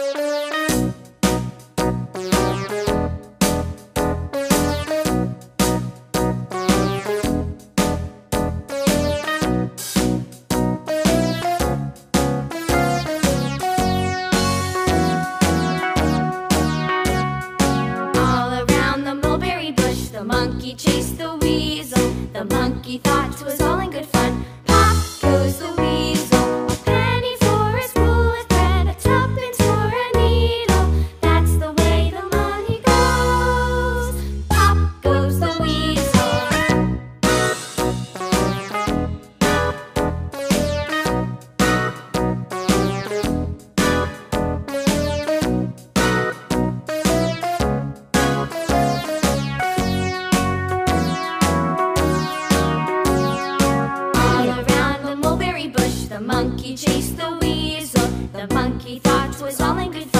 The monkey chased the weasel. The monkey thought 'twas all in good fun. Pop goes the weasel. A penny for a spool of thread, a tuppence for a needle. That's the way the money goes. Pop goes the weasel. The monkey chased the weasel. The monkey thought 'twas all in good fun.